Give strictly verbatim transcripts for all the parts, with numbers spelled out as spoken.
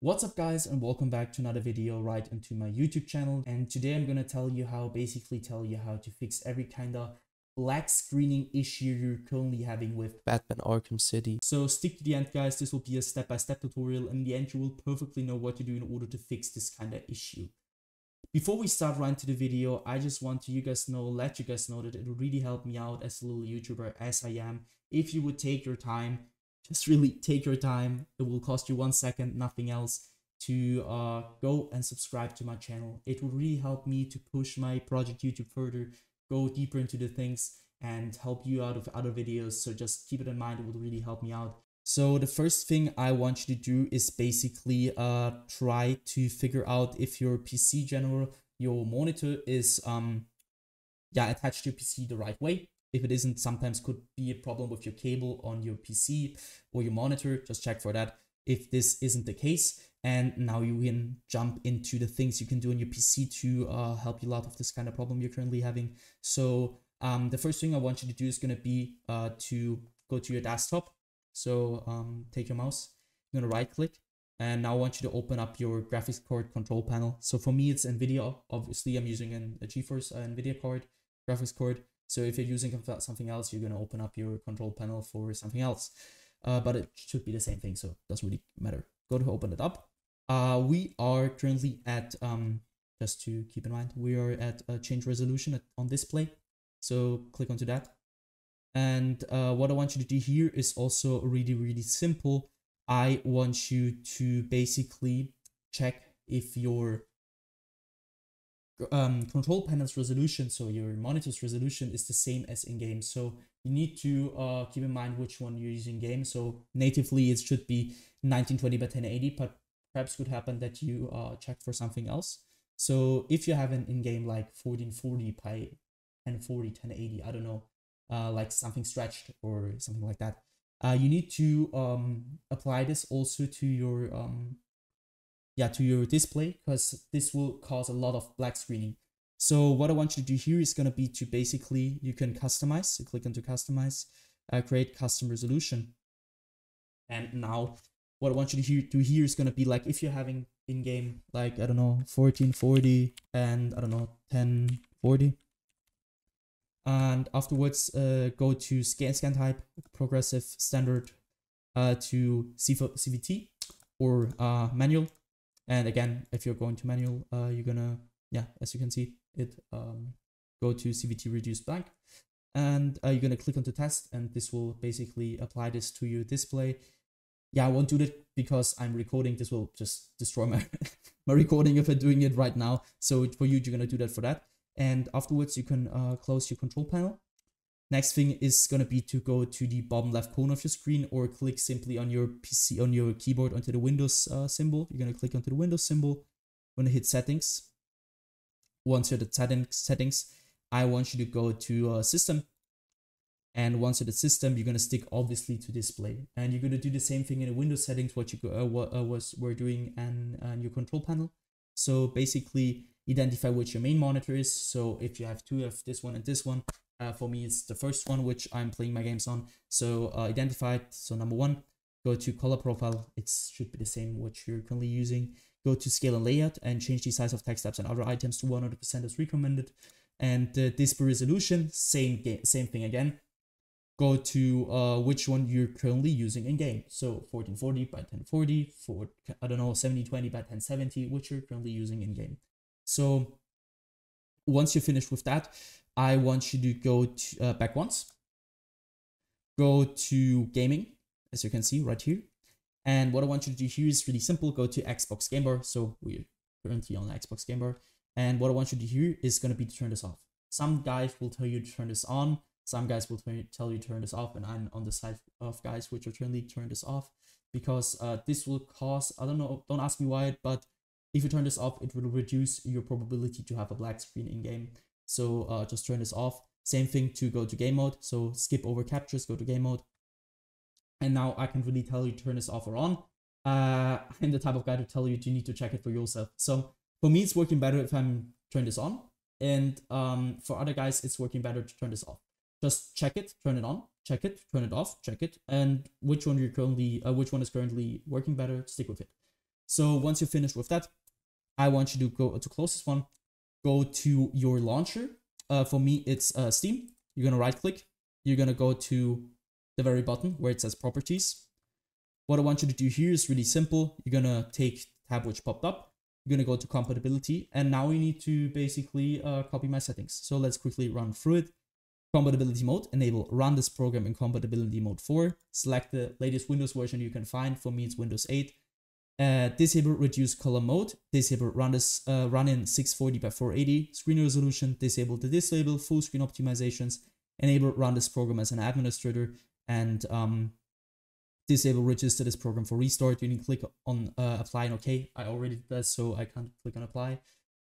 What's up guys, and welcome back to another video right into my YouTube channel. And today I'm gonna tell you how basically tell you how to fix every kind of black screening issue you're currently having with Batman Arkham City. So stick to the end guys, this will be a step-by-step tutorial. In the end you will perfectly know what to do in order to fix this kind of issue. Before we start right into the video, I just want to you guys know, let you guys know that it would really help me out as a little YouTuber as I am. If you would take your time, just really take your time. It will cost you one second, nothing else, to uh, go and subscribe to my channel. It will really help me to push my project YouTube further, go deeper into the things and help you out with other videos. So just keep it in mind, it will really help me out. So the first thing I want you to do is basically uh, try to figure out if your P C general, your monitor is um, yeah, attached to your P C the right way. If it isn't, sometimes could be a problem with your cable on your P C or your monitor. Just check for that if this isn't the case. And now you can jump into the things you can do on your P C to uh, help you out with this kind of problem you're currently having. So um, the first thing I want you to do is going to be uh, to go to your desktop. So um, take your mouse, you're going to right click. And now I want you to open up your graphics card control panel. So for me, it's NVIDIA. Obviously, I'm using an, a GeForce uh, NVIDIA card, graphics card. So if you're using something else, you're going to open up your control panel for something else. Uh, but it should be the same thing, so it doesn't really matter. Go to open it up. Uh, we are currently at, um, just to keep in mind, we are at uh, change resolution at, on display. So click onto that. And uh, what I want you to do here is also really, really simple. I want you to basically check if your Um, control panel's resolution, so your monitor's resolution, is the same as in game. So you need to uh, keep in mind which one you're using game. So natively it should be nineteen twenty by ten eighty, but perhaps could happen that you uh, check for something else. So if you have an in-game like fourteen forty by ten forty, ten eighty, I don't know, uh, like something stretched or something like that, uh, you need to um, apply this also to your um, yeah, to your display, because this will cause a lot of black screening. So what I want you to do here is going to be to basically, you can customize, so click into customize, uh, create custom resolution. And now what I want you to hear, do here is going to be like, if you're having in game, like, I don't know, fourteen forty and I don't know, ten forty. And afterwards, uh, go to scan, scan type, progressive, standard, uh, to C V T or uh, manual. And again, if you're going to manual, uh, you're gonna, yeah, as you can see, it um, go to C V T reduce blank, and uh, you're gonna click on the test, and this will basically apply this to your display. Yeah, I won't do that because I'm recording. This will just destroy my my recording if I'm doing it right now. So for you, you're gonna do that for that, and afterwards you can uh, close your control panel. Next thing is gonna be to go to the bottom left corner of your screen, or click simply on your P C, on your keyboard, onto the Windows uh, symbol. You're gonna click onto the Windows symbol. You're gonna hit settings. Once you're at settings, settings, I want you to go to uh, system. And once you're at system, you're gonna stick obviously to display. And you're gonna do the same thing in the Windows settings what you go, uh, what uh, was we're doing and uh, your control panel. So basically identify which your main monitor is. So if you have two, you have this one and this one. Uh, for me, it's the first one, which I'm playing my games on. So uh, identify it. So number one, go to color profile. It should be the same which you're currently using. Go to scale and layout and change the size of text tabs and other items to one hundred percent as recommended. And the uh, display resolution, same game, same thing again. Go to uh, which one you're currently using in game. So fourteen forty by ten forty, for, I don't know, seventy twenty by ten seventy, which you're currently using in game. So once you're finished with that, I want you to go to, uh, back once, go to gaming, as you can see right here. And what I want you to do here is really simple. Go to Xbox Game Bar. So we're currently on Xbox Game Bar. And what I want you to do here is going to be to turn this off. Some guys will tell you to turn this on. Some guys will tell you to turn this off. And I'm on the side of guys which are currently turn this off, because uh, this will cause, I don't know, don't ask me why, but if you turn this off, it will reduce your probability to have a black screen in game. So uh, just turn this off. Same thing to go to game mode. So skip over captures, go to game mode. And now I can really tell you turn this off or on. Uh, I'm the type of guy to tell you you need to check it for yourself. So for me, it's working better if I'm turn this on. And um, for other guys, it's working better to turn this off. Just check it, turn it on, check it, turn it off, check it. And which one you're currently, uh, which one is currently working better, stick with it. So once you're finished with that, I want you to go to close this one, go to your launcher. Uh, for me, it's uh, Steam. You're going to right click. You're going to go to the very button where it says properties. What I want you to do here is really simple. You're going to take the tab which popped up. You're going to go to compatibility. And now we need to basically uh, copy my settings. So let's quickly run through it. Compatibility mode, enable, run this program in compatibility mode four. Select the latest Windows version you can find. For me, it's Windows eight. Uh, disable reduce color mode, disable run this uh, run in six forty by four eighty, screen resolution, disable the disable, full screen optimizations, enable run this program as an administrator, and um, disable register this program for restart. You need to click on uh, apply and OK. I already did that, so I can't click on apply.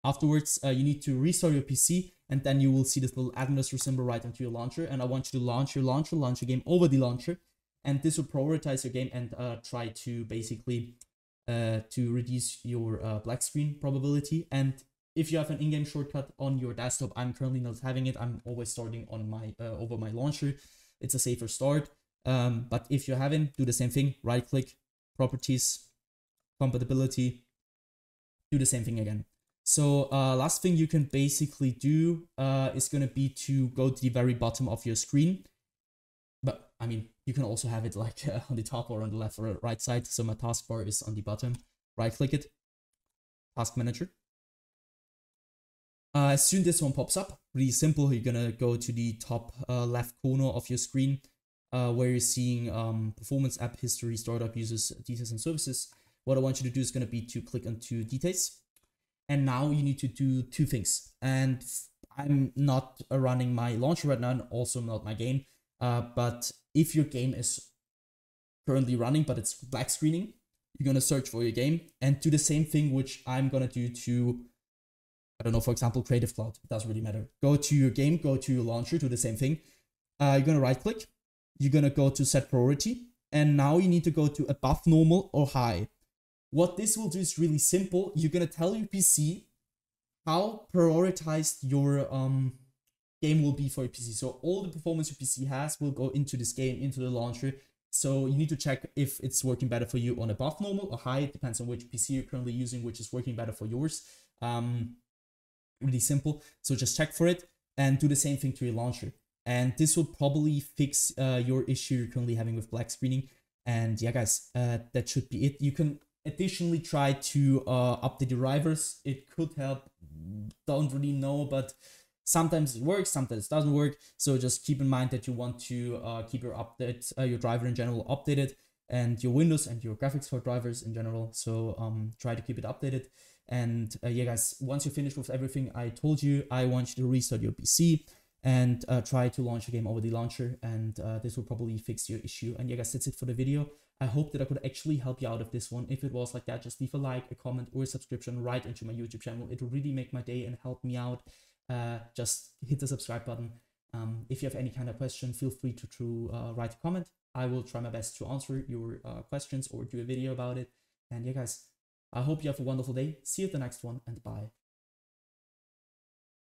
Afterwards, uh, you need to restart your P C, and then you will see this little administrator symbol right onto your launcher, and I want you to launch your launcher, launch your game over the launcher, and this will prioritize your game and uh, try to basically Uh, to reduce your uh, black screen probability. And if you have an in-game shortcut on your desktop, I'm currently not having it. I'm always starting on my uh, over my launcher. It's a safer start. Um, but if you're having, do the same thing. Right-click, properties, compatibility. Do the same thing again. So uh, last thing you can basically do uh, is going to be to go to the very bottom of your screen. But I mean, you can also have it like uh, on the top or on the left or right side. So my taskbar is on the bottom. Right click it. Task manager. Uh, as soon as this one pops up, really simple. You're going to go to the top uh, left corner of your screen uh, where you're seeing um, performance, app history, startup users, details and services. What I want you to do is going to be to click onto details. And now you need to do two things. And I'm not uh, running my launcher right now and also not my game. Uh, but if your game is currently running, but it's black screening, you're going to search for your game and do the same thing, which I'm going to do to, I don't know, for example, Creative Cloud. It doesn't really matter. Go to your game, go to your launcher, do the same thing. Uh, you're going to right click. You're going to go to set priority. And now you need to go to above normal or high. What this will do is really simple. You're going to tell your P C how prioritized your um. game will be for your P C. So all the performance your P C has will go into this game, into the launcher. So you need to check if it's working better for you on above normal or high. It depends on which P C you're currently using, which is working better for yours. Um, really simple. So just check for it and do the same thing to your launcher. And this will probably fix uh, your issue you're currently having with black screening. And yeah, guys, uh, that should be it. You can additionally try to uh, update your drivers. It could help. Don't really know, but sometimes it works, sometimes it doesn't work. So just keep in mind that you want to uh, keep your update, uh, your driver in general updated, and your Windows and your graphics card drivers in general. So um, try to keep it updated. And uh, yeah, guys, once you're finished with everything I told you, I want you to restart your P C and uh, try to launch a game over the launcher. And uh, this will probably fix your issue. And yeah, guys, that's it for the video. I hope that I could actually help you out of this one. If it was like that, just leave a like, a comment, or a subscription right into my YouTube channel. It will really make my day and help me out. Uh, just hit the subscribe button. Um, if you have any kind of question, feel free to, to uh, write a comment. I will try my best to answer your uh, questions or do a video about it. And yeah, guys, I hope you have a wonderful day. See you at the next one, and bye.